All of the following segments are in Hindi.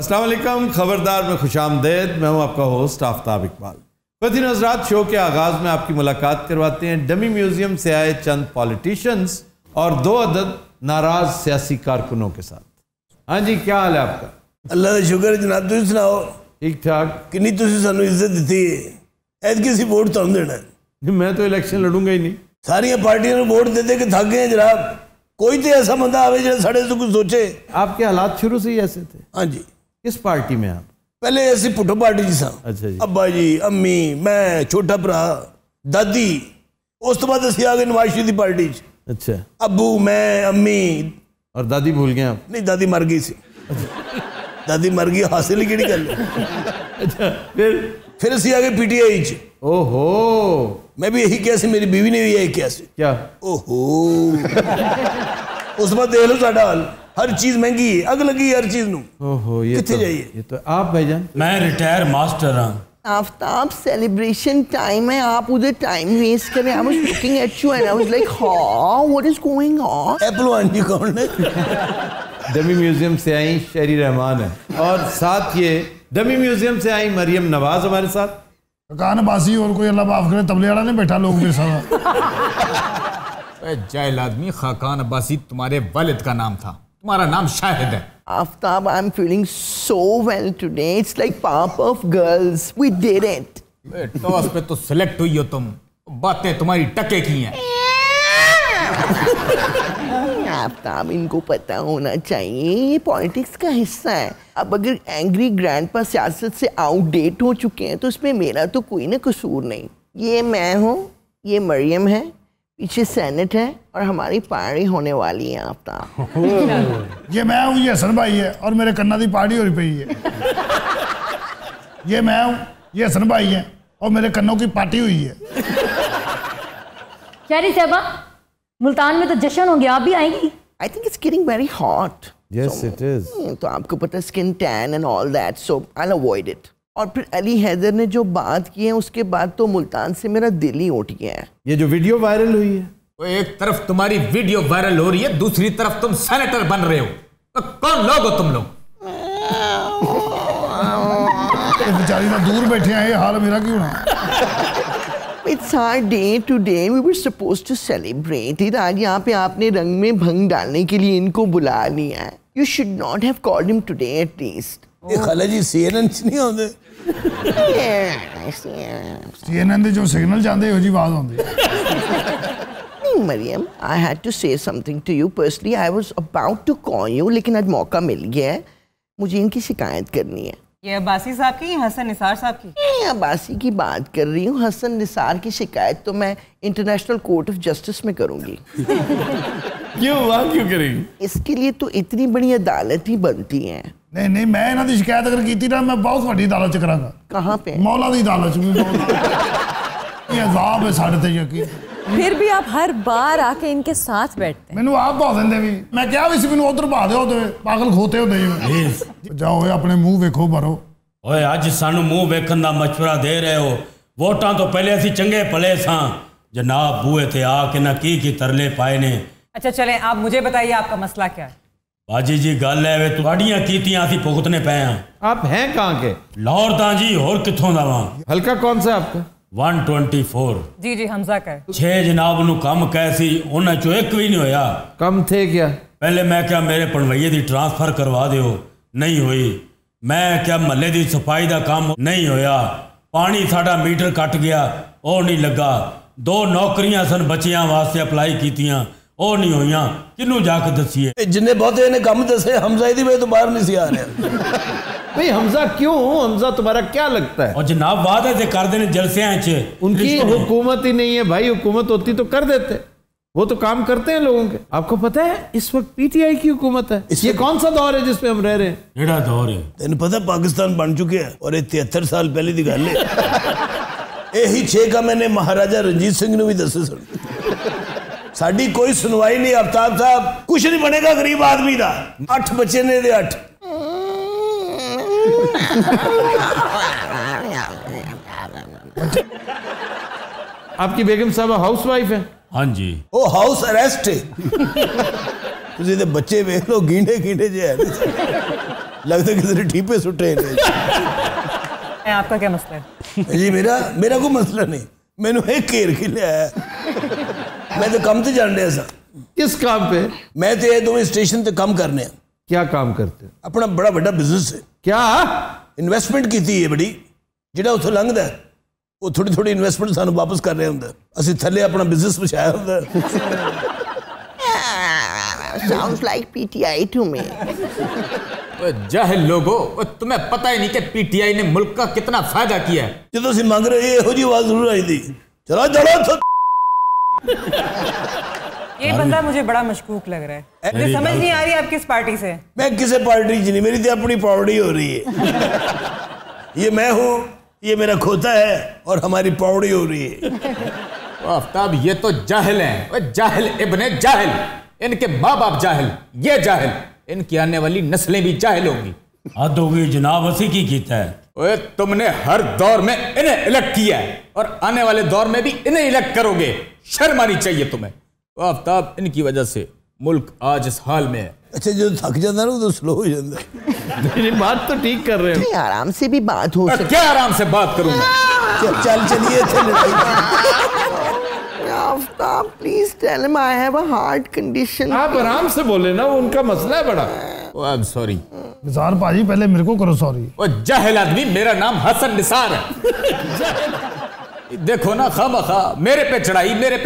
अस्सलामु अलैकुम, खबरदार में खुशामदेद। मैं हूं आपका होस्ट आफ्ताब इकबाल। फतिन हजरात, शो के आगाज़ में आपकी मुलाकात करवाते हैं डमी म्यूजियम से आए चंद पॉलिटिशियंस और दो अदद नाराज सियासी कारकुनों के साथ। हाँ जी, क्या हाल है आपका? अल्लाह का शुक्र जनाब, तुम सुनाओ? ठीक ठाक। कि नहीं तुम सानू इज्जत दी ऐसी किसी वोट तो देना? मैं तो इलेक्शन लड़ूंगा ही नहीं। सारिया पार्टियां वोट देते कि थक गए जनाब, कोई तो ऐसा बंदा आवे जो साढ़े से कुछ सोचे। आपके हालात शुरू से ही ऐसे थे? हाँ जी। किस पार्टी में आप? पहले ऐसी पुट्ठो पार्टी जी साहब। अच्छा जी। अब्बा जी, अम्मी, मैं, छोटा भरा, दादी, उस तो बाद असी आ गए नवाज शरीफ की पार्टी। अच्छा। अबू, मैं, अम्मी और दादी भूल गए आप? नहीं, दादी मर गई सी। दादी मर गई, हासिल ही केड़ी गल। अच्छा, फिर असी आ गए PTI। ओहो, मैं भी यही किया, मेरी बीवी ने भी यही किया क्या? ओहो उस बात देख लो साडा हाल, हर चीज महंगी है, अग लगी हर चीज नू। ओहो, ये किथे जाइए? ये तो आप भाईजान। मैं रिटायर मास्टर हूं। आफ्ताब, सेलिब्रेशन टाइम है, आप उधर टाइम वेस्ट कर रहे हैं। I was looking at you and I was like how, what is going on? Apple वाली कौन है? डमी म्यूजियम से आई शेरी रहमान है और साथ ये डमी म्यूजियम से आई मरियम नवाज हमारे साथ। कानबासी और कोई अल्लाह माफ करे तबले वाला नहीं बैठा लोग मेरे साथ। जाहिल आदमी, खाकान अब्बासी तुम्हारे वालिद का नाम था, तुम्हारा नाम शाहिद है। Aftab, I am feeling so well today, it's like pop of girls, we did it. Toss पे तो सिलेक्ट हुई हो तुम, बातें तुम्हारी टके की हैं। आफ्ताब, इनको पता होना चाहिए ये पॉलिटिक्स का हिस्सा है। अब अगर एंग्री ग्रैंडपा सियासत से आउटडेट हो चुके हैं तो इसमें मेरा तो कोई ना कसूर नहीं। ये मैं हूँ, ये मरियम है, पीछे सेनेट है और हमारी पार्टी होने वाली है। आफ्ताब, ये मैं हूँ, ये हसन भाई है और मेरे कन्ना दी पार्टी हो रही पई है। ये मैं हूँ, ये हसन भाई है और मेरे कन्नों की पार्टी हुई है। शहरी साहबा, मुल्तान में तो जश्न हो गया, आप भी आएंगी? I think it's getting very hot. Yes, it is. तो आपको पता skin tan and all that, so I will avoid it. और फिर अली हैदर ने जो बात की है उसके बाद तो मुल्तान से मेरा दिल ही उठ गया है। ये जो वीडियो वायरल हुई है, तो एक तरफ तुम्हारी वीडियो वायरल हो रही है, दूसरी तरफ तुम सेनेटर बन रहे हो, तो कौन लोग हो तुम लोग? बेचारी ना दूर बैठे हैं, ये हाल मेरा क्यों है? It's our day today. We were supposed to celebrate it. आज यहाँ पे आपने रंग में भंग डालने के लिए इनको बुला लिया है। You should not have called him today at least. ये खाला जी CNN नहीं आते? CNN दे जो सिग्नल जाते हो जी बात होती है। नहीं Maryam, I had to say something to you personally. I was about to call you, लेकिन आज मौका मिल गया है, मुझे इनकी शिकायत करनी है। ये अब्बासी साहब की, हसन निसार साहब की? ये अब्बासी की बात कर रही हूँ, हसन निसार की शिकायत तो मैं इंटरनेशनल कोर्ट ऑफ जस्टिस में करूँगी। क्यों, वहाँ क्यों करेंगी? इसके लिए तो इतनी बड़ी अदालत ही बनती है। नहीं नहीं, मैं इन्हां दी शिकायत अगर की ना, मैं बहुत बड़ी अदालत च करांगा। कहाँ पे? मौला दी अदालत च। अज़ाब है साढ़े ते यकीन। फिर भी आप हर बार आके इनके साथ बैठते हैं। मैंने आप बहुत देंदे भी, मैं क्या भी मैंने उधर बहा दे होते पागल खोते होते जी। जाओ अपने मुंह वेखो भरो। ओए आज सानू मुंह वेखन दा मशवरा दे रहे हो? वोटां तो पहले असी चंगे भले सां जनाब, बूहे थे आके ना की तरले पाए ने। अच्छा चले, आप मुझे बताइए आपका मसला क्या है? बाजी जी गल है वे तुहाड़ियां कीतियां असी भुगतने पए हां। आप हैं कहां के? लाहौर दा जी, होर कित्थों दा वां। हल्का कौन सा है आपका? 124। जी जी, हमजा का है। 6 जनाब नू कम कैसी, उन्हें चो एक भी नहीं होया। कम थे क्या? पहले मैं क्या मेरे पणवैये दी ट्रांसफर करवा दियो, नहीं हुई। मैं क्या महल्ले दी सफाई दा काम, नहीं होया। पानी साडा मीटर कट गया, ओ नहीं लगा। 2 नौकरियां सन बच्चियां वास्ते अप्लाई कीतियां, ओ नहीं होइयां। किनू जाके दसीए? जिन्ने बहुते ने कम दसे, हमजा दी वे तो बाहर नहीं सी आ रहा। भाई हमजा क्यों? हमजा तुम्हारा क्या लगता है? और जनाब वादा से कर देने जलसे हैं, उनकी हुकूमत ही नहीं है भाई। हुकूमत होती तो कर देते, वो तो काम करते हैं लोगों के। आपको पता है इस वक्त PTI की हुकूमत है। ये कौन सा दौर है जिसमें हम रह रहे हैं? एड़ा दौर है। तेन पता पाकिस्तान बन चुके हैं और 73 साल पहले की गल है। यही 6 का मैंने महाराजा रंजीत सिंह ने भी दसे सन। साड़ी कोई सुनवाई नहीं आफ्ताब साहब, कुछ नहीं बनेगा गरीब आदमी का। 8 बच्चे ने 8। आपकी बेगम साहब हाउसवाइफ है? हाँ जी। ओ हाउस अरेस्ट है। तुम बच्चे वेख लो गीडे गीडे जो है लगता किसी ने ठीपे सुटे ने। आपका क्या मसला है? जी मेरा कोई मसला नहीं, मैंने एक घेर के लिया है। मैं तो कम तो जान रहा सा। किस काम पे? मैं तो ये दोनों स्टेशन पे काम करने। क्या काम करते? अपना बड़ा बड़ा बिजनेस है। क्या इन्वेस्टमेंट की थी ये बड़ी जिहड़ा उथों लंघदा है वो थोड़ी थोड़ी इन्वेस्टमेंट सानू वापस कर रहा होंदा। असीं थल्ले अपना बिजनेस पहुंचाया होंदा। Sounds like PTI to me. जाहिल लोगों, तुम्हें पता ही नहीं कि पीटीआई ने मुल्क का कितना फायदा किया है। जो तुम मांग रहे हो ये आवाज जरूर आई थी। चलो चलो ये बंदा मुझे बड़ा मशकूक लग रहा है। मुझे समझ नहीं आ रही आप किस पार्टी से? मैं किसी पार्टी की नहीं, मेरी तो अपनी पावड़ी हो रही है। ये मैं हूँ, ये मेरा खोता है और हमारी पावड़ी हो रही है। आफ्ताब ये तो जाहिल है, जाहिल इब्ने जाहिल। इनके माँ बाप जाहिल, ये जाहिल, इनकी आने वाली नस्लें भी जाहिल होंगी। हद हो गई जनाब, असी की कीता है? ओए तुमने हर दौर में इन्हें इलेक्ट किया है और आने वाले दौर में भी इन्हें इलेक्ट करोगे। शर्म आनी चाहिए तुम्हें। आफ्ताब इनकी वजह से मुल्क आज इस हाल में है। अच्छा जो थक जाता है ना तो स्लो हो जाता है। बात तो ठीक कर रहे हो। आराम से भी बात हो सकती है। क्या आराम से बात करूंगा? चल चलिए Aftab please tell him I have a heart condition. आप आराम से बोले ना, उनका मसला है बड़ा। आई एम सॉरी निसार पाजी, पहले मेरे को करो सॉरी। वो जाहिल आदमी, मेरा नाम हसन निसार है। देखो ना खामखा मेरे पे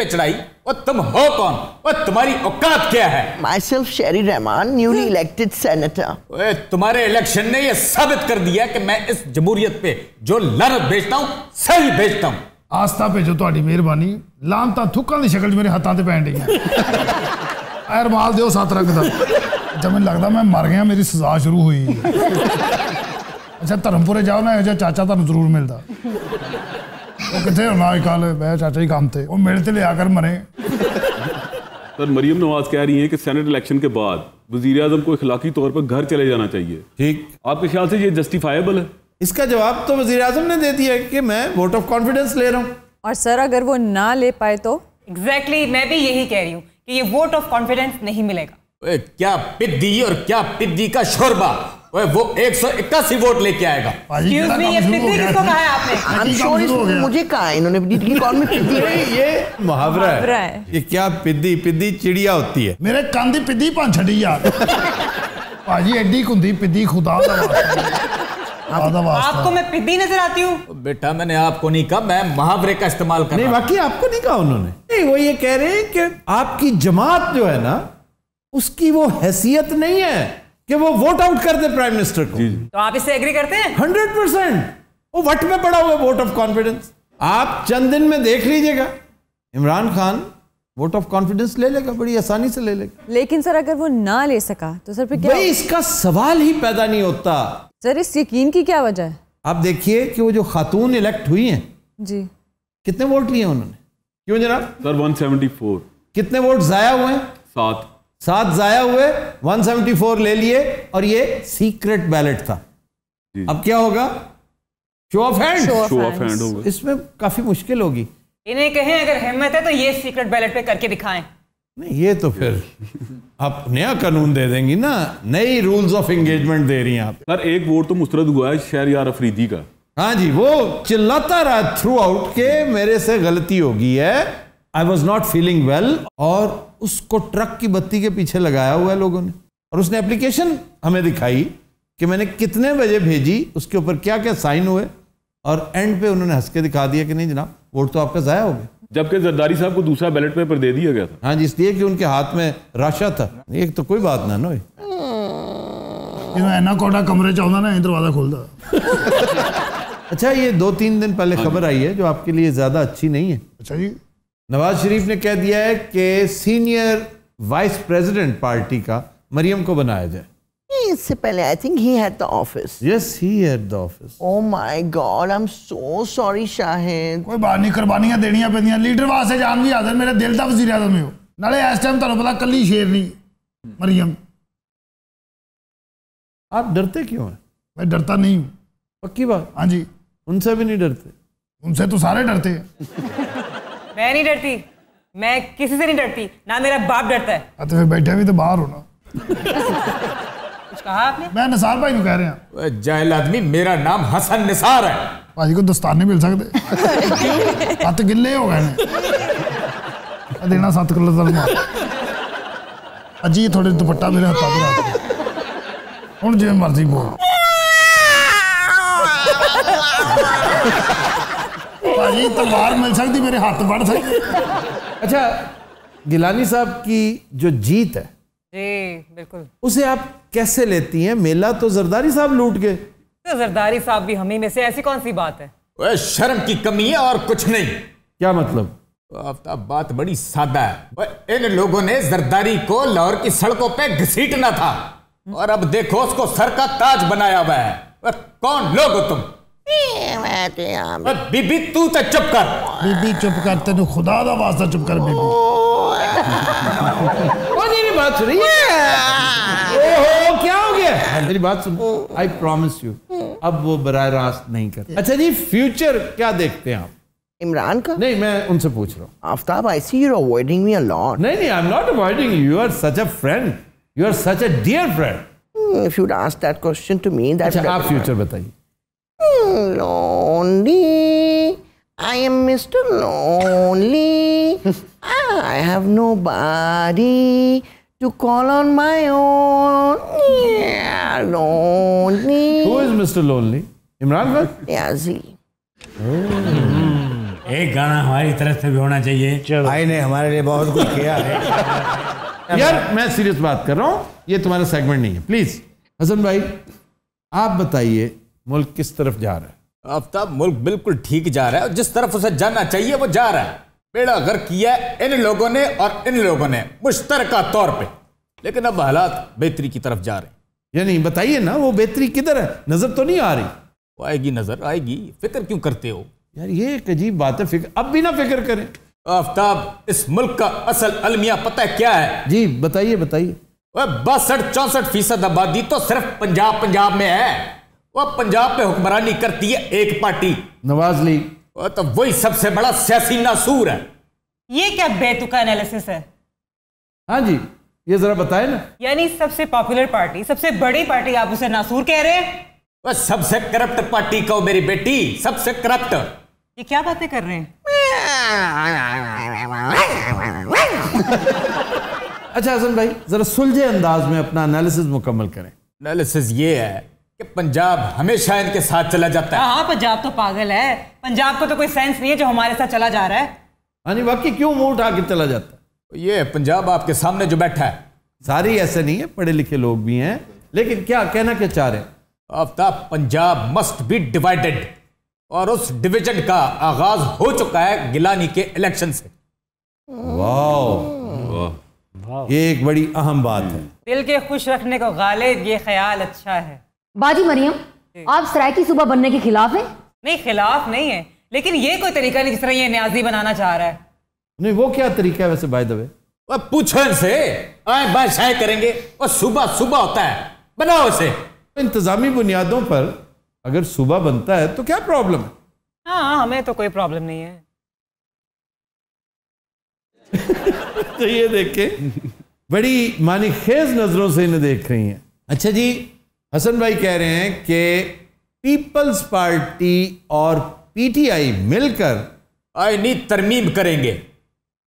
चढ़ाई। और तुम हो कौन और तुम्हारी औकात क्या है? Myself Sherry Rehman, newly elected senator. तुम्हारे इलेक्शन ने ये साबित कर दिया कि मैं इस जमहूरियत पे जो लानत भेजता हूँ सही भेजता हूँ। आस्था पे जो तुम्हारी मेहरबानी, लानता थुक्का की शक्ल मेरे हाथों से पैन रही। रुमाल दो साथ रंग दा। जब मैं लगता मैं मर गया मेरी सजा शुरू हुई। अच्छा धर्मपुरे जाओ ना, यह चाचा तुम जरूर मिलता। वो कितने होना अजकल, मैं चाचा ही काम थे वो मेरे से लिया कर मरे। सर मरियम नवाज कह रही हैं कि सेनेट इलेक्शन के बाद वजीर आजम को इखलाकी तौर पर घर चले जाना चाहिए। ठीक, आपके ख्याल से ये जस्टिफाइबल है? इसका जवाब तो वजीर आजम ने दे दिया है कि मैं वोट ऑफ कॉन्फिडेंस ले रहा हूँ। और सर अगर वो ना ले पाए तो? एग्जैक्टली मैं भी यही कह रही हूँ कि ये वोट ऑफ कॉन्फिडेंस नहीं मिलेगा। क्या पिद्दी और क्या पिद्दी का शोरबा। वो 181 वोट लेके आएगा। मुझे कहा इन्होंने ये मुहावरा है। ये क्या पिद्दी पिद्दी चिड़िया होती है। मेरे कान दी पिद्दी पां छड़ी यार भाजी एडी कुंदी पिद्दी खुदा आपको मैं पिद्दी नजर आती हूँ। बेटा मैंने आपको नहीं कहा, मैं मुहावरे का इस्तेमाल कर रहा हूं। वाकई आपको नहीं कहा उन्होंने। वो ये कह रहे हैं कि आपकी जमात जो है ना उसकी वो हैसियत नहीं है कि वो वोट आउट कर दे प्राइम मिनिस्टर को। तो आप इससे एग्री करते हैं? 100%। वो वट में पड़ा हुआ वोट ऑफ कॉन्फिडेंस। आप चंद दिन में देख लीजिएगा Imran Khan vote of confidence ले लेगा, बड़ी आसानी से ले लेगा। लेकिन सर अगर वो ना ले सका तो सर फिर क्या? भाई इसका सवाल ही पैदा नहीं होता। सर इस यकीन की क्या वजह है? आप देखिए कि वो जो खातून इलेक्ट हुई है जी, कितने वोट लिए उन्होंने? क्यों जनाब? सर 174। कितने वोट जाया हुए हैं? 7 जाया हुए, 174 ले लिए और ये सीक्रेट बैलेट था। अब क्या होगा? शो ऑफ हैंड होगा। इसमें काफी मुश्किल होगी। इन्हें कहें अगर हिम्मत है तो ये सीक्रेट बैलेट पे करके दिखाएं। नहीं ये तो फिर आप नया कानून दे देंगी ना, नई रूल्स ऑफ एंगेजमेंट दे रही हैं आप। सर एक वोट तो मुस्तरद हुआ है शहरयार अफरीदी का। हाँ जी वो चिल्लाता रहा थ्रू आउट के मेरे से गलती होगी है, I was not feeling well, और उसको ट्रक की बत्ती के पीछे लगाया हुआ है लोगों ने। और उसने एप्लीकेशन हमें दिखाई कि मैंने कितने बजे भेजी, उसके ऊपर क्या क्या साइन हुए, और एंड पे उन्होंने हंस के दिखा दिया कि नहीं जनाब वोट तो आपका जाया हो गया। जबकि जरदारी साहब को दूसरा बैलेट पेपर दे दिया गया था। हाँ जी इसलिए कि उनके हाथ में राशा था। एक तो कोई बात ना ना एना कोडा कमरे चाहता ना दरवाजा खोलता। अच्छा ये 2-3 दिन पहले खबर आई है जो आपके लिए ज्यादा अच्छी नहीं है। अच्छा जी नवाज शरीफ ने कह दिया है कि सीनियर वाइस प्रेसिडेंट पार्टी का मरियम को बनाया जाए। इससे पहले I think he had the office. Yes he had the office. Oh my God I am so sorry Shahid. कोई बात नहीं, कुर्बानियां देनियां पैंदियां लीडर वास्ते। जान दी हाजर मेरे दिल दा वजीर आजम हो नाले। इस टाइम तुहानू पता कल्ली शेरनी मरियम। आप डरते क्यों हैं? मैं डरता नहीं हूँ। पक्की बात? हाँ जी। उनसे भी नहीं डरते? उनसे तो सारे डरते हैं। मैं नहीं डरती, मैं किसी से नहीं डरती, ना मेरा बाप डरता है। तो बैठे भी तो बाहर हो ना। कुछ कहा आपने? मैं निसार भाई को कह रहे हैं। जाहिल आदमी, मेरा नाम हसन निसार है। भाजी को दस्ताने मिल सकते, हाथ गिले हो गए देना, 7 किलो अजी थोड़े दुपट्टा मेरे हाथ हूँ जिम्मे मर्जी बोल। भाजी तलवार मिल सकती, मेरे हाथ बढ़ सकते। अच्छा गिलानी साहब की जो जीत है बिल्कुल, उसे आप कैसे लेती हैं? मेला तो जरदारी साहब लूट गए, तो जरदारी साहब भी हम ही में से, ऐसी कौन सी बात है? वह शर्म की कमी है और कुछ नहीं। क्या मतलब? आफ्ताब बात बड़ी सादा है, इन लोगों ने जरदारी को लाहौर की सड़कों पे घसीटना था और अब देखो उसको सर का ताज बनाया हुआ है। कौन लोग हो तुम? बीबी तू तो चुप कर। बीबी चुप कर, तेन खुदा दा वास्ता चुप कर बीबी। मेरी बात सुनिए। ओहो क्या हो गया? मेरी बात सुनो, आई प्रॉमिस यू अब वो बराह रास्त नहीं करते। अच्छा जी फ्यूचर क्या देखते हैं आप? इमरान का? नहीं मैं उनसे पूछ रहा हूँ। Aftab I see you are avoiding me a lot. नहीं नहीं I am not avoiding you, you are such a friend, you are such a dear friend. If you would ask that question to me that. अच्छा आप फ्यूचर बताइए। Lonely, I am Mr. Lonely. I have nobody to call on my own. Yeah, lonely. Who is Mr. Lonely? Imran Khan? Yazi. एक गाना हमारी तरफ से भी होना चाहिए। भाई ने हमारे लिए बहुत कुछ किया है। यार मैं सीरियस बात कर रहा हूँ, ये तुम्हारा सेगमेंट नहीं है। प्लीज हसन भाई आप बताइए मुल्क किस तरफ जा रहा है? आफ्ताब मुल्क बिल्कुल ठीक जा रहा है, जिस तरफ उसे जाना चाहिए वो जा रहा है। बेड़ा गर्क किया इन लोगों ने और इन लोगों ने मुश्तरका तौर पे, लेकिन अब हालात बेहतरी की तरफ जा रहे हैं। यानी बताइए ना वो बेहतरी किधर है? नजर तो नहीं आ रही। वो आएगी, नजर आएगी, फिक्र क्यों करते हो यार? ये एक अजीब बात है, फिक्र अब भी ना फिक्र करें। आफ्ताब इस मुल्क का असल अलमिया पता है क्या है? जी बताइए बताइए। 62-64% आबादी तो सिर्फ पंजाब में है। पंजाब पे हुक्मरानी करती है एक पार्टी नवाज लीग, तो वही सबसे बड़ा सियासी नासूर है। ये क्या बेतुका एनालिसिस है? हाँ जी ये जरा बताएं ना। यानी सबसे पॉपुलर पार्टी, सबसे बड़ी पार्टी आप उसे नासूर कह रहे हैं? सबसे करप्ट पार्टी कहो मेरी बेटी, सबसे करप्ट। ये क्या बातें कर रहे हैं? अच्छा हसन भाई जरा सुलझे अंदाज में अपना एनालिसिस मुकम्मल करें। एनालिसिस ये है कि पंजाब हमेशा इनके साथ चला जाता है। हाँ पंजाब तो पागल है, पंजाब को तो कोई सेंस नहीं है जो हमारे साथ चला जा रहा है। यानी वाकई क्यों मुंह उठा के चला जाता है? ये पंजाब आपके सामने जो बैठा है, सारी ऐसे नहीं है, पढ़े लिखे लोग भी हैं, लेकिन क्या कहना क्या चाह रहे हैं? Aftab Punjab must be divided और उस डिविजन का आगाज हो चुका है गिलानी के इलेक्शन से। वाह ये एक बड़ी अहम बात है। दिल के खुश रखने को गालिब, ये ख्याल अच्छा है। बाजी मरियम आप सराय की सुबह बनने के खिलाफ हैं? नहीं खिलाफ नहीं है, लेकिन ये कोई तरीका नहीं जिस तरह ये न्याजी बनाना चाह रहा है। नहीं वो क्या तरीका है वैसे? बाय द वे अब पूछो इनसे, आए बाय शाय करेंगे और सुबह सुबह होता है, बनाओ इसे। इंतजामी बुनियादों पर अगर सुबह बनता है तो क्या प्रॉब्लम है? हाँ हमें तो कोई प्रॉब्लम नहीं है। तो ये देखे बड़ी मानी खेज नजरों से इन्हें देख रही है। अच्छा जी हसन भाई कह रहे हैं कि पीपल्स पार्टी और पीटीआई मिलकर आईनी तरमीम करेंगे।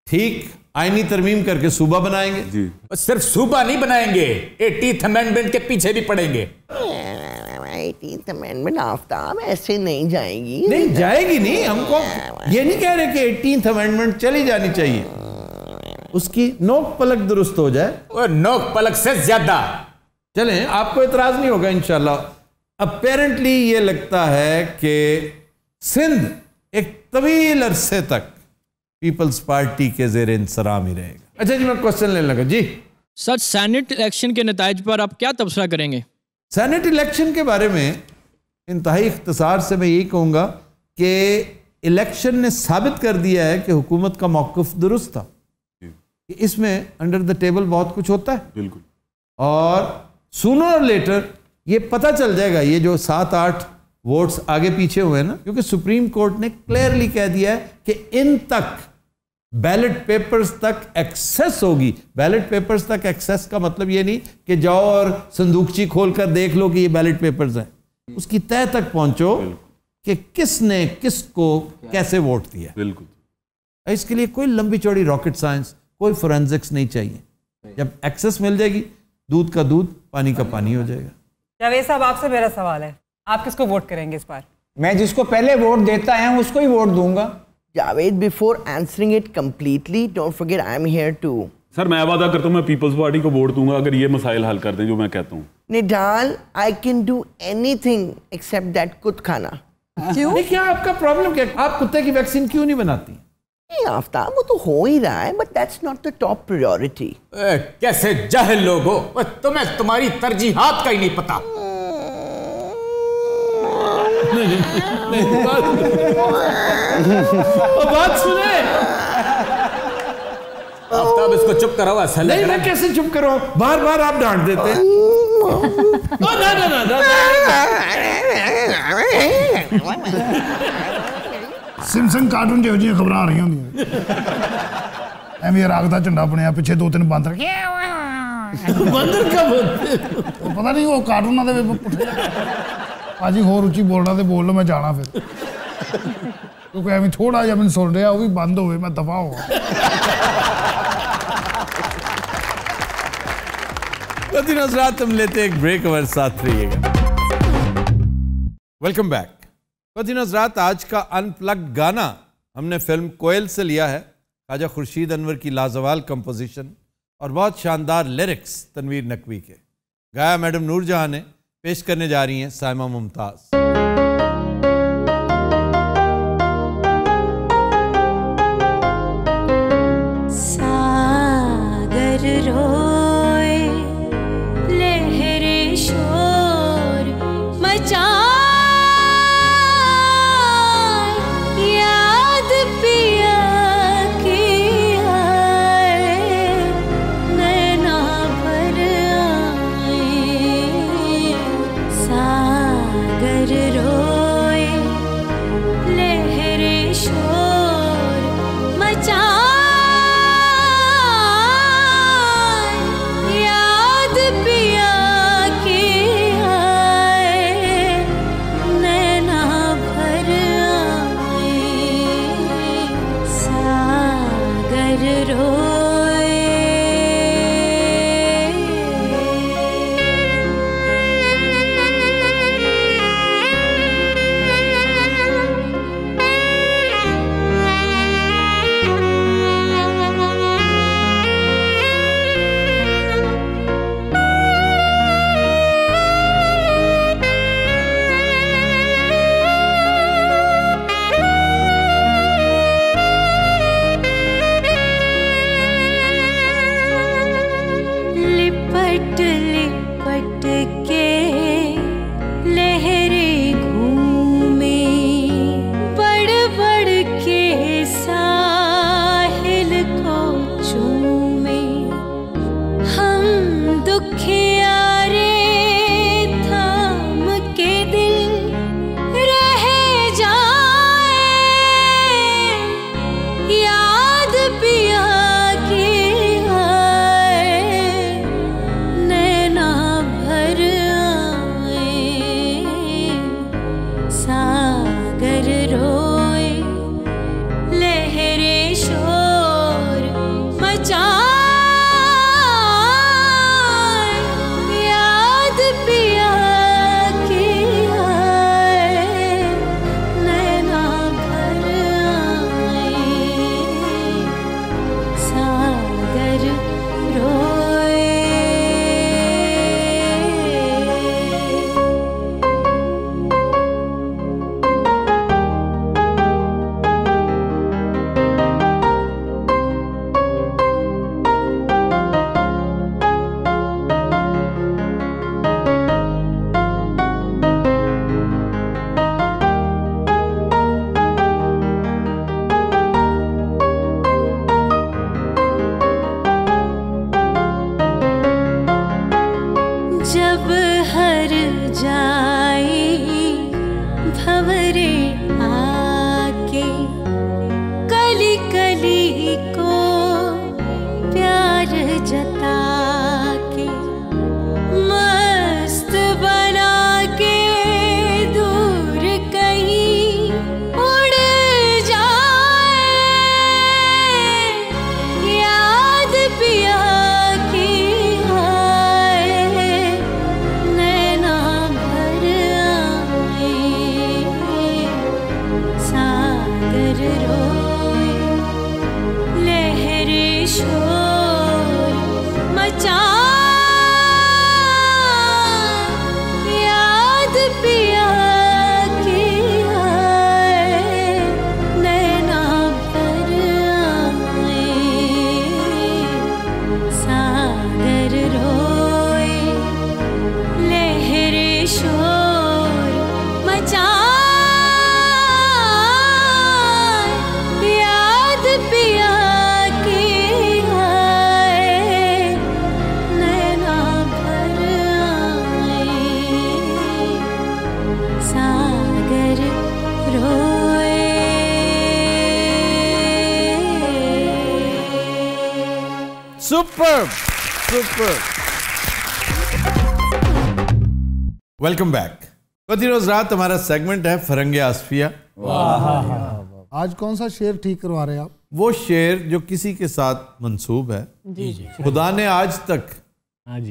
ठीक आईनी तरमीम करके सूबा बनाएंगे जी। और सिर्फ सूबा नहीं बनाएंगे, 18th Amendment के पीछे भी पड़ेंगे। 18th Amendment आफ्ताब ऐसे नहीं जाएगी। नहीं जाएगी नहीं, हमको ये नहीं कह रहे कि 18th Amendment चली जानी चाहिए, उसकी नोक पलक दुरुस्त हो जाए। और नोक पलक से ज्यादा चलें, आपको इतराज नहीं होगा इंशाल्लाह। अपेरेंटली ये लगता है कि सिंध एक तवील अरसे तक पीपल्स पार्टी के जेर इंसराम ही रहेगा। अच्छा जी मैं क्वेश्चन लेने लगा जी। सर सेनेट इलेक्शन के नतीजे पर आप क्या तबसरा करेंगे? सेनेट इलेक्शन के बारे में इंतहाई इख्तिसार से मैं यही कहूँगा कि इलेक्शन ने साबित कर दिया है कि हुकूमत का मौक़िफ़ दुरुस्त था, कि इसमें अंडर द टेबल बहुत कुछ होता है। बिल्कुल। और सूनर और लेटर ये पता चल जाएगा, ये जो 7-8 वोट्स आगे पीछे हुए ना, क्योंकि सुप्रीम कोर्ट ने क्लियरली कह दिया है कि इन तक बैलेट पेपर्स तक एक्सेस होगी। बैलेट पेपर्स तक एक्सेस का मतलब ये नहीं कि जाओ और संदूकची खोलकर देख लो कि ये बैलेट पेपर्स हैं, उसकी तय तक पहुंचो कि किसने किसको कैसे वोट दिया। बिल्कुल, इसके लिए कोई लंबी चौड़ी रॉकेट साइंस, कोई फोरेंसिक्स नहीं चाहिए। जब एक्सेस मिल जाएगी, दूध का दूध पानी का पानी हो जाएगा। जावेद साहब, आपसे मेरा सवाल है, आप किसको वोट करेंगे इस बार? मैं जिसको पहले वोट देता है उसको ही वोट दूंगा। Javed, before answering it completely, don't forget I am here too. Sir, मैं वादा करता हूँ मैं पीपल्स पार्टी को वोट दूंगा अगर ये मसाइल हल कर दें जो मैं कहता हूँ। निडाल, I can do anything except that कुत खाना। क्यों? नहीं, क्या आपका प्रॉब्लम क्या? आप कुत्ते की वैक्सीन क्यों नहीं बनाती? नहीं आफ्ताब, वो तो हो ही रहा है, but that's not the top priority. कैसे जाहिल लोग हो, तुम्हें तुम्हारी तरजीहात का ही नहीं पता। नहीं, बात सुने। आफ्ताब, इसको चुप कराओ। नहीं, मैं कैसे चुप करो? बार बार आप डांट देते हैं। सिमसन कार्टून जो जी खबर आ रही होंगी। एवं रागदा झंडा बनया, पीछे दो तीन बंदर। बंदर कब होते? पता नहीं, वो कार्टून दे भाजी होर उची बोलना तो बोल लो, मैं जाना फिर क्योंकि अभी थोड़ा जब मैं सुन रहा वो भी बंद हो, मैं दफा हो। तुम लेते एक ब्रेक, हमारे साथ रहिएगा। Welcome back. बदीनजरात, आज का अनप्लग्ड गाना हमने फिल्म कोयल से लिया है। खाजा खुर्शीद अनवर की लाजवाल कंपोजिशन और बहुत शानदार लिरिक्स तनवीर नकवी के। गाया मैडम नूर जहाँ ने, पेश करने जा रही हैं सायमा मुमताज। सागर रोए, लहरें शोर मचाए, याद पिया की आए, नैना भर आए। सागर रोए, लहरें शोर मचाए, याद पिया के आए, सागर रोए। Super super. Welcome back. बती रोज रात हमारा सेगमेंट है फरंगे आसफिया। आज कौन सा शेर ठीक करवा रहे हैं आप? वो शेर जो किसी के साथ मंसूब है। जी जी। खुदा ने आज तक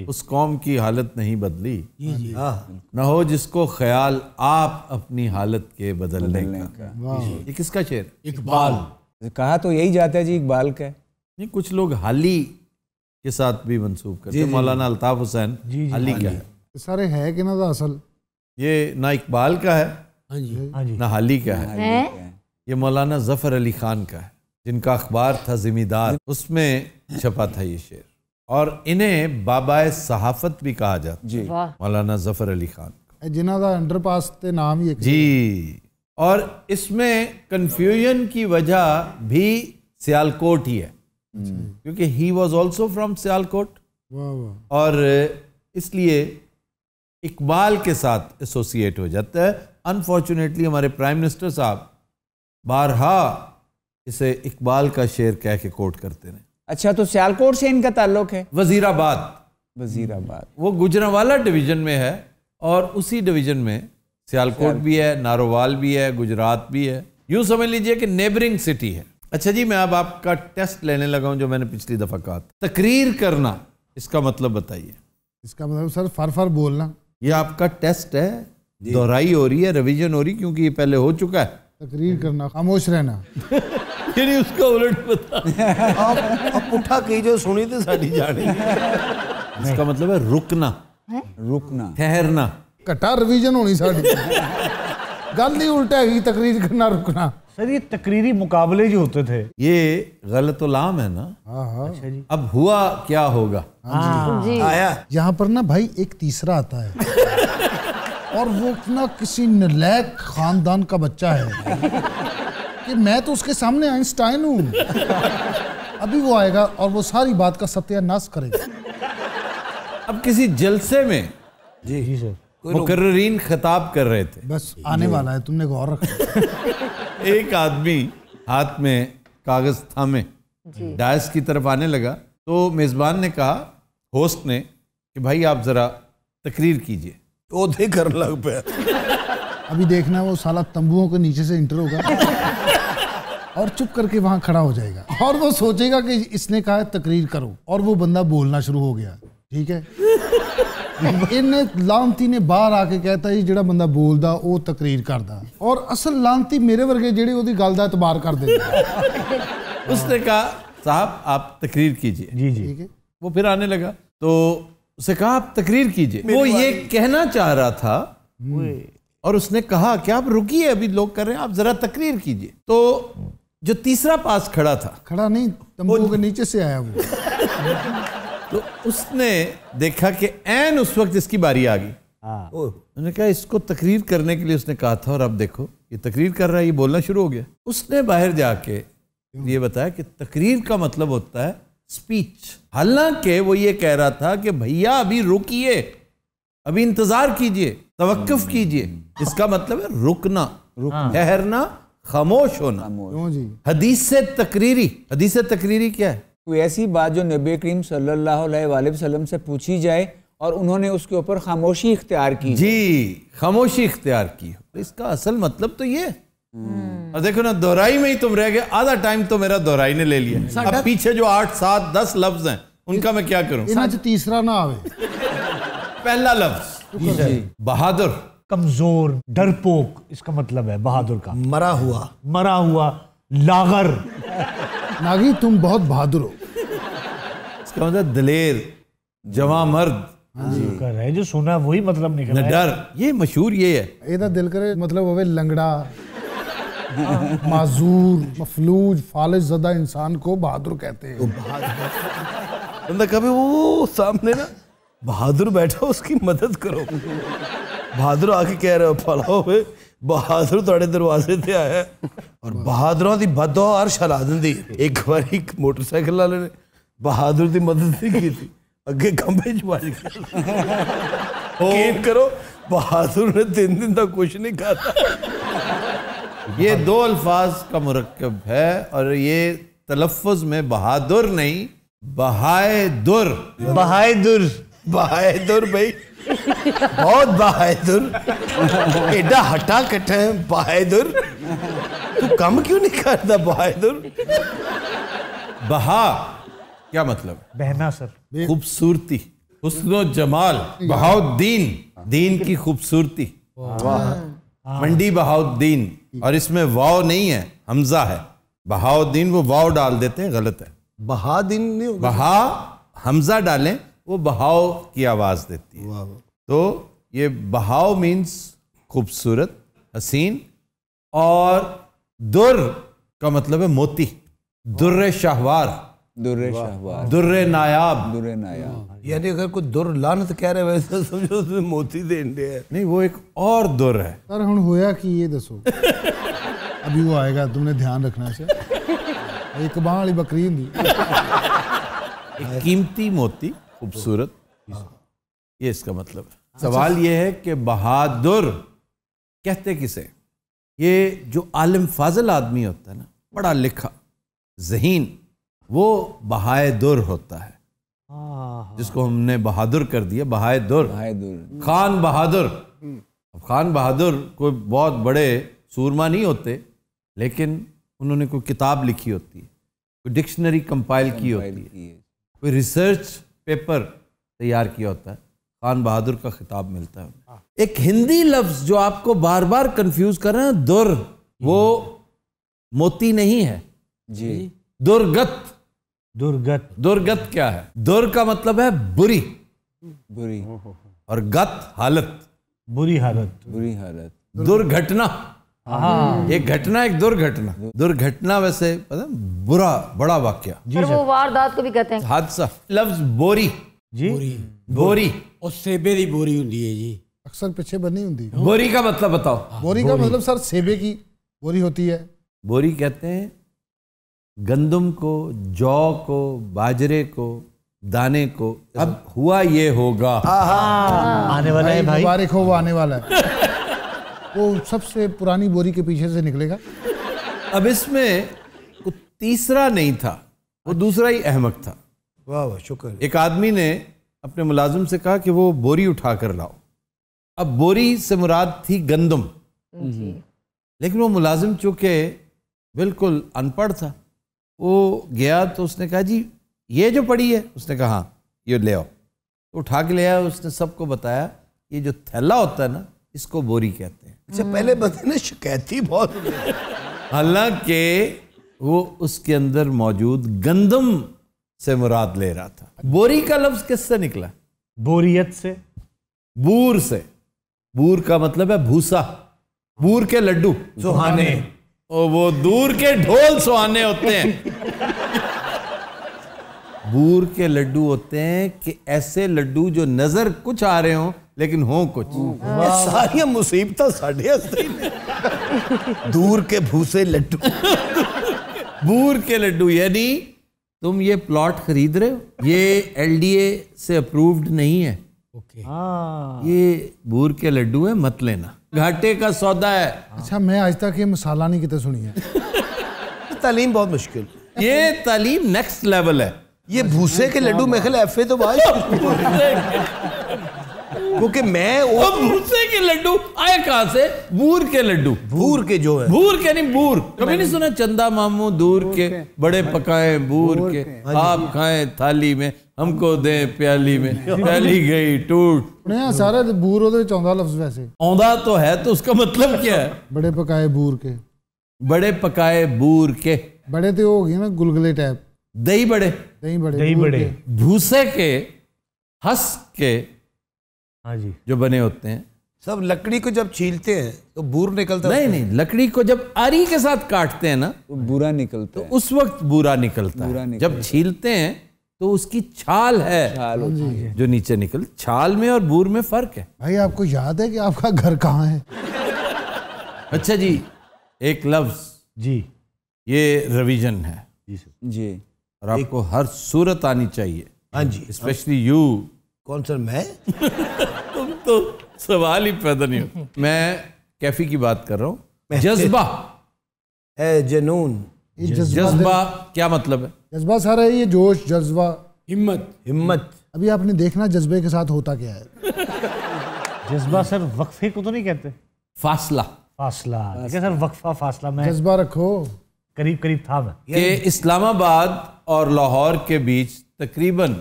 उस कौम की हालत नहीं बदली, न हो जिसको ख्याल आप अपनी हालत के बदलने का। ये किसका शेर? इकबाल। कहा तो यही जाता है जी, इकबाल का। नहीं, कुछ लोग हाली के साथ भी मंसूब करते हैं। मौलाना अल्ताफ हुसैन हाली का है। सारे है कि ना असल ये ना इकबाल का है ना हाली का है। ये मौलाना ज़फ़र अली ख़ान का है, जिनका अखबार था ज़िम्मेदार, उसमें छपा था ये शेर। और इन्हें बाबाए सहाफ़त भी कहा जाता है, मौलाना ज़फ़र अली ख़ान का, जिन्हों का अंडरपास के नाम ही जी। और इसमें कन्फ्यूजन की वजह भी सियालकोट ही है, क्योंकि he was also from Sialkot. और इसलिए इकबाल के साथ एसोसिएट हो जाता है। अनफॉर्चुनेटली हमारे प्राइम मिनिस्टर साहब बारहा इसे इकबाल का शेर कह के कोट करते हैं। अच्छा, तो सियालकोट से इनका ताल्लुक है। वजीराबाद वो गुजरांवाला डिवीजन में है, और उसी डिवीजन में सियालकोट भी है, नारोवाल भी है, गुजरात भी है। यूँ समझ लीजिए कि नेबरिंग सिटी है। अच्छा जी, मैं अब आपका टेस्ट लेने लगा हूँ, जो मैंने पिछली दफ़ा कहा था। तकरीर करना, इसका मतलब बताइए। इसका मतलब सर फर बोलना। ये आपका टेस्ट है, दोहराई हो रही है, रिविजन हो रही, क्योंकि ये पहले हो चुका है। तकरीर करना, खामोश रहना, यानी उसका उलट पता। आप उठा के जो सुनी तो साड़ी जाने। इसका मतलब है रुकना, ठहरना। कटा रिवीजन होनी साड़ी। गल नहीं उल्टा है, तकरीर करना, रुकना। सर ये तकरीरी मुकाबले जो होते थे, ये गलत लाम है ना। अच्छा जी, अब हुआ क्या होगा आया। यहाँ पर ना भाई एक तीसरा आता है, और वो ना किसी नलायक खानदान का बच्चा है कि मैं तो उसके सामने आइंस्टाइन हूँ। अभी वो आएगा और वो सारी बात का सत्यानाश करेगा। अब किसी जलसे में जी सर मुकर्रीन खिताब कर रहे थे, बस आने वाला है, तुमने गौर रखा। एक आदमी हाथ में कागज थामे डायस की तरफ आने लगा, तो मेजबान ने कहा, होस्ट ने, कि भाई आप जरा तकरीर कीजिए। वो कर लग पे। अभी देखना वो साला तंबुओं के नीचे से इंटर होगा और चुप करके वहां खड़ा हो जाएगा, और वो सोचेगा कि इसने कहा तकरीर करो, और वो बंदा बोलना शुरू हो गया। ठीक है, इन्हें लांती ने बाहर आके कहता ये जो बंदा बोलता वो तकरीर करता, और असल लांती मेरे वर्गे जेडी ओदी गल दा इतबार कर देता। उसने कहा साहब आप तकरीर कीजिए। जी जी। ठीक है, वो फिर आने लगा, तो उसे कहा आप तकरीर कीजिए। वो ये कहना चाह रहा था, और उसने कहा कि आप रुकिए, अभी लोग कर रहे हैं, आप जरा तकरीर कीजिए। तो जो तीसरा पास खड़ा था, खड़ा नहीं, तंबू के नीचे से आया वो। तो उसने देखा कि ऐन उस वक्त इसकी बारी आ गई। उन्होंने कहा इसको तकरीर करने के लिए उसने कहा था, और अब देखो ये तकरीर कर रहा है, ये बोलना शुरू हो गया। उसने बाहर जाके ये बताया कि तकरीर का मतलब होता है स्पीच। हालांकि वो ये कह रहा था कि भैया अभी रुकिए, अभी इंतजार कीजिए, तवक्कुफ कीजिए। इसका मतलब है रुकना, ठहरना, खामोश होना। हदीसे तकरीरी, हदीसे तकरीरी क्या है? कोई ऐसी बात जो नबी करीम सल्लल्लाहु अलैहि वसल्लम से पूछी जाए और उन्होंने उसके ऊपर खामोशी इख्तियार की। जी, खामोशी इख्तियार की। इसका असल मतलब तो ये। और देखो ना, दोहराई में ही तुम रह गए। आधा टाइम तो मेरा दोहराई ने ले लिया। अब पीछे जो 8, 7, 10 लफ्ज हैं, उनका मैं क्या करूं? आज तीसरा ना आवे। पहला लफ्ज बहादुर, कमजोर, डरपोक, इसका मतलब है बहादुर का। मरा हुआ, लागर। नागी तुम बहुत बहादुर हो, इसका मतलब दलेर, जवां मर्द। है जो सुना वही मतलब निकला, डर। ये मशहूर ये है, एदा दिल करे मतलब लंगड़ा, माजूर, मफलूज, फालिज ज़दा इंसान को बहादुर कहते हैं। बंदा कभी वो सामने ना बहादुर बैठा, उसकी मदद करो। बहादुर आके कह रहे हो फलाओ वे बहादुर थोड़े दरवाजे ते आया, और बहादुरों की बदो और शला दी। एक बार एक मोटरसाइकिल वाले ने बहादुर की मदद नहीं की, अगे खंभे चुआ करो, बहादुर ने 3 दिन तक कुछ नहीं कहा। ये दो अल्फाज का मुरक्कब है और ये तलफ़्फ़ुज़ में बहादुर नहीं बहादुर बहादुर बहादुर भाई बहुत बहादुर एडा हटा कट है बहादुर। तू कम क्यों नहीं करता बहादुर? बहा क्या मतलब? बहना सर, खूबसूरती, हुस्नो जमाल, बहाउद्दीन, दीन की खूबसूरती। मंडी बहाउद्दीन, और इसमें वाव नहीं है, हमजा है। बहाउद्दीन वो वाव डाल देते हैं, गलत है। बहादीन नहीं, बहा हमजा डालें, वो बहाव की आवाज देती है। तो ये बहाव मीन्स खूबसूरत, हसीन। और दुर का मतलब है मोती, दुर्रे शाहवार, दुर्रे शाहवार, दुर्रे नायाब, दुर्रे नायाब। यानी अगर कोई दुर लानत कह रहे वैसे समझो उसमें मोती दें दे है। नहीं, वो एक और दुर है सर। हम होया कि ये दसो अभी वो आएगा, तुमने ध्यान रखना से। एक बाली बकरी एक कीमती मोती, खूबसूरत, ये इसका मतलब है। सवाल ये है कि बहादुर कहते किसे? ये जो आलिम फाजिल आदमी होता है ना, बड़ा लिखा जहीन, वो बहादुर होता है। जिसको हमने बहादुर कर दिया, बहादुर, खान बहादुर। अब खान बहादुर कोई बहुत बड़े सूरमा नहीं होते, लेकिन उन्होंने कोई किताब लिखी होती है, कोई डिक्शनरी कंपाइल की होती है, कोई रिसर्च पेपर तैयार किया होता है। खान बहादुर का खिताब मिलता है। एक हिंदी लफ्ज़ जो आपको बार बार कंफ्यूज कर रहे हैं, दुर, वो मोती नहीं है जी, दुर्गत। दुर्गत, दुर्गत क्या है? दुर का मतलब है बुरी, बुरी, और गत हालत, बुरी हालत, बुरी हालत, दुर्घटना। एक घटना, एक दुर्घटना। दुर्घटना वैसे पता, बुरा, बड़ा वाक्या जी, वो वारदात को भी कहते हैं, हादसा। लफ्ज बोरी जी, बोरी, बोरी और सेबे की बोरी होती है जी, अक्सर पीछे बनी होती है। बोरी का मतलब बताओ। बोरी का मतलब सर सेबे की बोरी होती है। बोरी कहते हैं गंदम को, जौ को, बाजरे को, दाने को। अब हुआ ये होगा, आने वाला है भाई, मुबारक हो, वो आने वाला है। वो सबसे पुरानी बोरी के पीछे से निकलेगा। अब इसमें तीसरा नहीं था, वो दूसरा ही अहमक था। वाह वाह, शुक्र। एक आदमी ने अपने मुलाजिम से कहा कि वो बोरी उठा कर लाओ। अब बोरी से मुराद थी गंदम, लेकिन वो मुलाजिम चूंकि बिल्कुल अनपढ़ था, वो गया तो उसने कहा जी ये जो पड़ी है, उसने कहा हाँ ये ले आओ, तो उठा के ले आया। उसने सबको बताया ये जो थैला होता है ना, इसको बोरी कहते हैं। अच्छा, पहले बताने शिकायती बहुत हालांकि वो उसके अंदर मौजूद गंदम से मुराद ले रहा था। बोरी का लफ्ज किससे निकला? बोरियत से, बूर से। बूर का मतलब है भूसा, बूर के लड्डू सुहाने, और वो दूर के ढोल सुहाने होते हैं। बूर के लड्डू होते हैं कि ऐसे लड्डू जो नजर कुछ आ रहे हों लेकिन हो कुछ। सारी मुसीबत साढ़े दूर के भूसे लड्डू बूर के लड्डू। यानी तुम ये प्लॉट खरीद रहे हो, ये एलडीए से अप्रूव्ड नहीं है, ये बूर के लड्डू है, मत लेना, घाटे का सौदा है। अच्छा, मैं आज तक ये मसाला नहीं कितना सुनी है। तालीम बहुत मुश्किल, ये तालीम नेक्स्ट लेवल है। ये भूसे के लड्डू में ख्याल एफ ए तो बात, क्योंकि मैं वो भूसे के लड्डू आए कहां से? बूर के लड्डू, बूर के जो है, बूर के नहीं, बूर कभी नहीं सुना? चंदा मामू दूर के, बड़े पकाए बूर के, आप खाएं थाली में, हमको दें प्याली में, प्याली गई टूट। नहीं, सारा बूर ओदे विच आउंदा लफ्ज वैसे आउंदा तो है, तो उसका मतलब क्या है? बड़े पकाए बूर के, बड़े पकाए बूर के, बड़े तो हो गए ना गुलगुले टाइप, दही बड़े, दही बड़े, दही बड़े भूसे के, हंस के हाँ जी जो बने होते हैं। सब लकड़ी को जब छीलते हैं तो बूर निकलता है? नहीं नहीं, लकड़ी को जब आरी के साथ काटते हैं ना तो बुरा निकलता है, तो उस वक्त बुरा निकलता है। जब छीलते हैं तो उसकी छाल है, छाल है जो नीचे निकल। छाल में और बूर में फर्क है। भाई आपको याद है कि आपका घर कहाँ है? अच्छा जी, एक लफ्ज जी, ये रिविजन है जी, और आपको हर सूरत आनी चाहिए। हाँ जी, स्पेशली यू। कौन सर? मैं? तुम तो सवाल ही पैदा नहीं होता। मैं कैफी की बात कर रहा हूँ। जज्बा है जनून, जज्बा क्या मतलब है? जज्बा सारा है ये जोश, जज्बा, हिम्मत। हिम्मत अभी आपने देखना जज्बे के साथ होता क्या है। जज्बा सर वक्फे को तो नहीं कहते, फासला। फासला सर, वक्फा, फासला। मैं जज्बा रखो, करीब करीब था मैं। इस्लामाबाद और लाहौर के बीच तकरीबन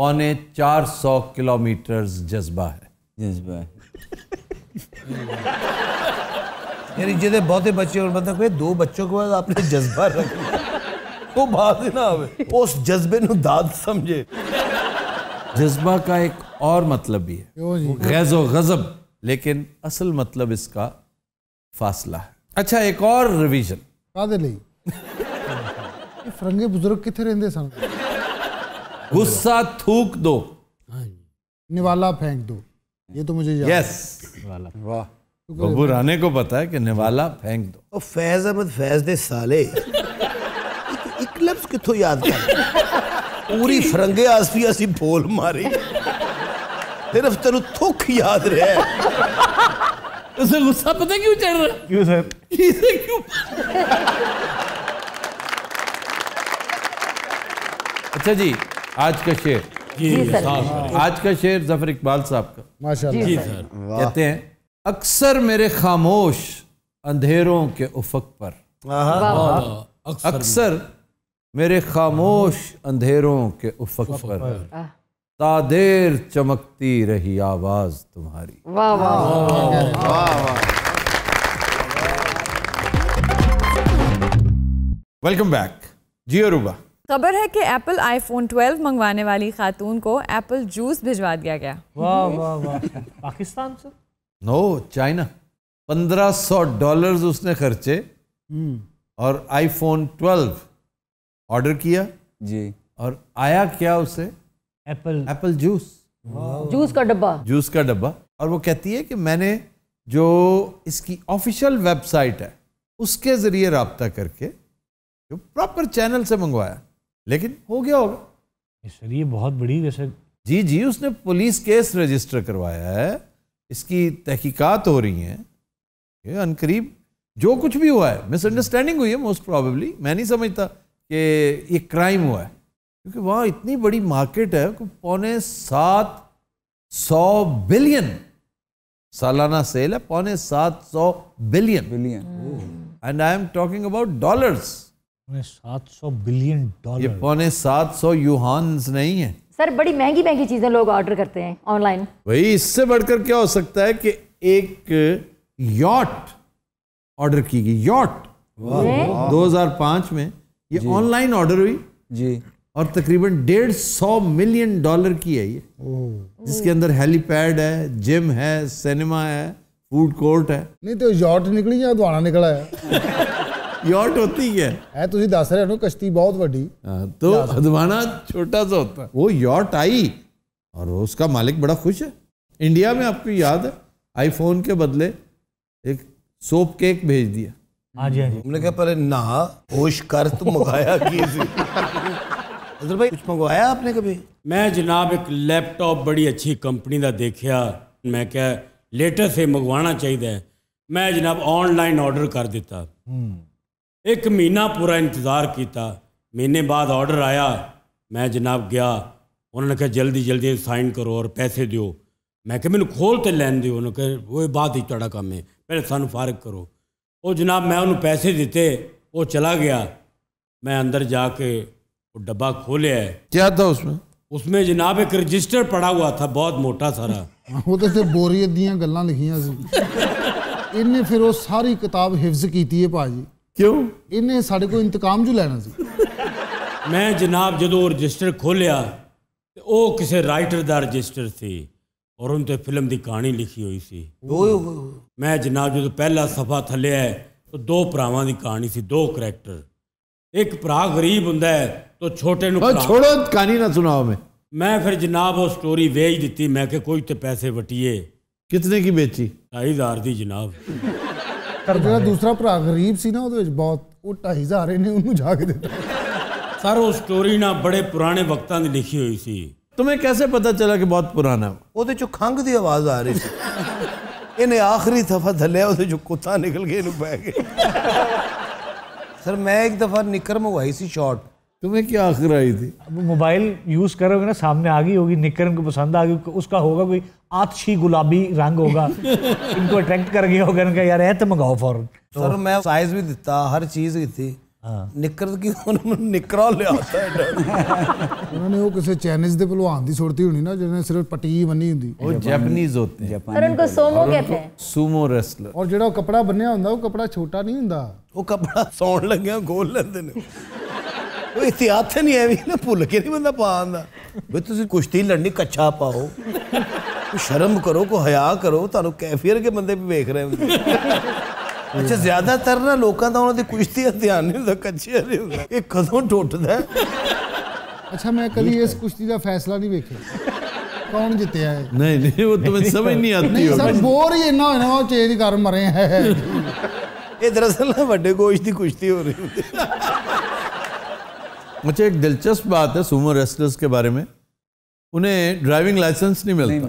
450 किलोमीटर जज्बा है। जज्बा यानी जिसे बहुते बच्चे और मतलब कोई दो बच्चों के बाद आपने जज्बा रख लिया तो बात ही ना आवे, उस जज्बे नु दाद समझे। जज्बा का एक और मतलब भी है, गैज़ो गज़ब, लेकिन असल मतलब इसका फासला है। अच्छा, एक और रिवीजन फरंगे बुजुर्ग किथे रहंदे सन। गुस्सा थूक दो, निवाला फेंक दो, ये तो मुझे याद है। yes. वाह, बब्बू राणे को पता है कि निवाला फेंक दो। और फैज अहमद फैज दे साले एक लफ्ज कितों याद कर, पूरी फरंगे आसपी असी बोल मारी, सिर्फ तेन थूक याद रहा। उसे गुस्सा पता क्यों चढ़ रहा? क्यों सर? क्यों? अच्छा जी, आज का शेर। आज का शेर ज़फर इकबाल साहब का, माशाल्लाह जी सर। कहते हैं, अक्सर मेरे खामोश अंधेरों के उफक पर, अक्सर मेरे खामोश अंधेरों के उफक पर तादेर चमकती रही आवाज तुम्हारी। वाह वाह वाह। वेलकम बैक जी अरूबा। खबर है कि एप्पल आईफोन 12 मंगवाने वाली खातून को एप्पल जूस भिजवा दिया गया। वाह वाह वाह। पाकिस्तान से? No, China. $1500 उसने खर्चे और आईफोन 12 ऑर्डर किया जी, और आया क्या उसे? एप्पल, एप्पल जूस, जूस का डब्बा, जूस का डब्बा। और वो कहती है कि मैंने जो इसकी ऑफिशियल वेबसाइट है उसके जरिए रब्ता करके जो प्रॉपर चैनल से मंगवाया, लेकिन हो गया होगा सर ये बहुत बड़ी वैसे। जी जी, उसने पुलिस केस रजिस्टर करवाया है, इसकी तहकीकात हो रही है, ये अनकरीब जो कुछ भी हुआ है मिसअंडरस्टैंडिंग हुई है मोस्ट प्रॉबेबली। मैं नहीं समझता कि ये क्राइम हुआ है, क्योंकि वहाँ इतनी बड़ी मार्केट है कि 750 बिलियन सालाना सेल है, 750 billion. And I am talking about dollars. 750 billion dollar, ये 750 यूहान्स नहीं है सर। बड़ी महंगी महंगी चीजें लोग ऑर्डर करते हैं ऑनलाइन। वही, इससे बढ़कर क्या हो सकता है कि एक यॉट ऑर्डर की गई, यॉट 2005 में ये ऑनलाइन ऑर्डर हुई जी, और तकरीबन $150 मिलियन की है ये, जिसके अंदर हेलीपैड है, जिम है, सिनेमा है, फूड कोर्ट है। नहीं तो यॉट निकली या दुआना निकला है? यॉट होती है तुसी दस रहे हो, कश्ती बहुत बड़ी तो दुआना छोटा सा होता है। वो यॉट आई और उसका मालिक बड़ा खुश है। इंडिया में आपको याद है आईफोन के बदले एक सोप केक भेज दिया। हमने कहा पहले ना होश कर, तुम मंगाया भाई कुछ मंगवाया आपने कभी? मैं जनाब एक लैपटॉप बड़ी अच्छी कंपनी का देखा, मैं क्या लेटेस्ट है मंगवाना चाहिए, मैं जनाब ऑनलाइन ऑर्डर कर दिता। 1 महीना पूरा इंतजार किया, महीने बाद ऑर्डर आया, मैं जनाब गया, उन्होंने कहा जल्दी जल्दी साइन करो और पैसे दो। मैं क्या मैंने खोल तो लैन दो, उन्होंने कहा वो बात ही तुहाडा काम है, पहले सानू फारग करो। वो जनाब मैं उन्हें पैसे दिते, वो चला गया, मैं अंदर जाके वो डब्बा खोले है। क्या था उसमें? उसमें जनाब एक रजिस्टर पड़ा हुआ था बहुत मोटा सारा। वो तो सिर्फ बोरियत दियां गल्लां लिखियां सी। इन्हें फिर वो सारी किताब हिफ्ज की थी भाजी। क्यों? इन्हें साढ़े को इंतकाम जो लेना सी। मैं जनाब जब वो रजिस्टर खोलिया तो वो किसी राइटर का रजिस्टर सी और उनते फिल्म की कहानी लिखी हुई सी। मैं जनाब जो पहला सफा थले है तो 2 भरावां की कहानी सी, 2 करैक्टर। एक भरा गरीब होंदा है तो छोटे नु छोड़ो, कहानी ना सुनाओ। मैं फिर जनाब वो स्टोरी वेच दी, मैं कि कोई तो पैसे वटिए। कितने की बेची? 2500 की जनाब। दूसरा भरा गरीब सी ना, वो बहुत 2500 ने उन्होंने जाके दिता। सर वो स्टोरी ना बड़े पुराने वक्तां दी लिखी हुई सी। तुम्हें कैसे पता चला कि बहुत पुराना वो चो खंघ की आवाज आ रही थी इन्हें आखिरी दफा थलिया जो कुत्ता निकल के इन्हें पै गया सर मैं एक दफा निकर मंगवाई सी शॉर्ट तुम्हें क्या आखिर आई थी मोबाइल यूज करोगे ना सामने आ गई होगी निकर इनको पसंद आ गई उसका होगा कोई आतशी गुलाबी रंग होगा इनको अट्रैक्ट कर गया होगा इनका यार ऐ तो मंगाओ फौरन सर मैं साइज भी देता हर चीज की थी निकर की निकरा लिया उन्होंने वो किसी चाइनीज के पहलवान की सुड़ती होनी ना जिन्हें सिर्फ पट्टी बनी होती वो जापानीज होते हैं और उनको सोमो कहते हैं सूमो रेसलर और जो कपड़ा बनया होता वो कपड़ा छोटा नहीं होता वो कपड़ा सौन लगे गोल लेंदे ने वो इतिहास नहीं है भी ना भुल के नहीं बंदा पा आंदा भाई तुम कुश्ती लड़नी कच्छा पाओ शर्म करो को हया करो तुहानू कैफियर के बंदे भी देख रहे होंगे अच्छा ज्यादातर ना लोगों का उन्होंने कुश्ती ध्यान नहीं होता कच्छे नहीं होता ये कदों टुटदा अच्छा मैं कभी इस कुश्ती का फैसला नहीं देखा कौन जितया है नहीं नहीं वो तुम्हें समझ नहीं आती सर बोर ही इतना होना वो चेंज कर मरे हैं ये दरअसल ना बड़े गोश्त की कुश्ती हो रही मुझे एक दिलचस्प बात है सुमो रेसलर्स के बारे में उन्हें ड्राइविंग लाइसेंस नहीं मिलता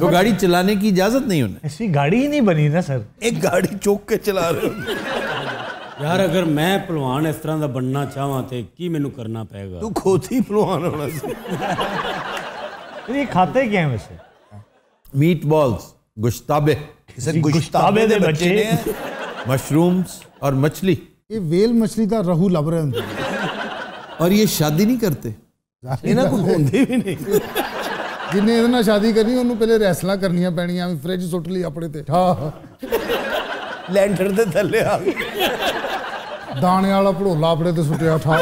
तो गाड़ी चलाने की इजाजत नहीं उन्हें ऐसी गाड़ी ही नहीं बनी ना सर एक गाड़ी चौक के चला रहे हो यार अगर मैं पहलवान इस तरह का बनना चाहवा तो की मैनू करना पड़ेगा तू खुद ही पहलवान होना ये खाते क्या है वैसे मीट बॉल्स गुश्ताबे गुश्ताबे के बच्चे मशरूम्स और मछली ये वेल मछली का रहू लभ रहे होंगे और ये शादी नहीं करते इन्हें को होंदे भी नहीं जिन्हें इतना शादी करनी उन्होंने पहले रेसला करनिया पैनिया फ्रिज सुट ली अपने ते लैंडर दे थल्ले आ दाने वाला भड़ोला अपने ते सुटिया ठा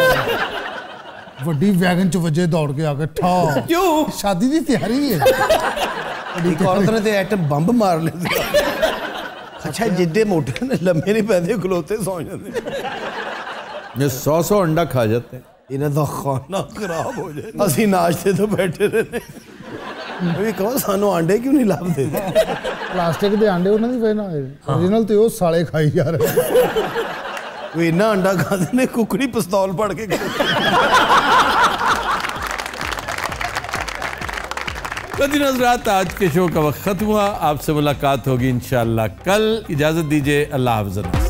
वड्डी वैगन च वजे दौड़ के आ गए ठा क्यों शादी की तैयारी है एक औरत ने एटम बंब मार लिया अच्छा जिड्डे मोटे ने लम्बे नहीं पैदे खलोते सौ जाते 100 अंडा खा जाते हैं इन्हें तो खाना खराब हो जाए असं नाश्ते तो बैठे रहने भी कहो सानू आंडे क्यों नहीं लाभ दे प्लास्टिक के आंडे उन्होंने पहना ओरिजिनल तो साले खाई जा रहे वो इन्ना अंडा खाते ने कुकड़ी पिस्तौल पड़ के नजरात आज के शो का वक्त खत्म हुआ आपसे मुलाकात होगी इंशाल्लाह कल इजाजत दीजिए अल्लाह हाफ़िज़।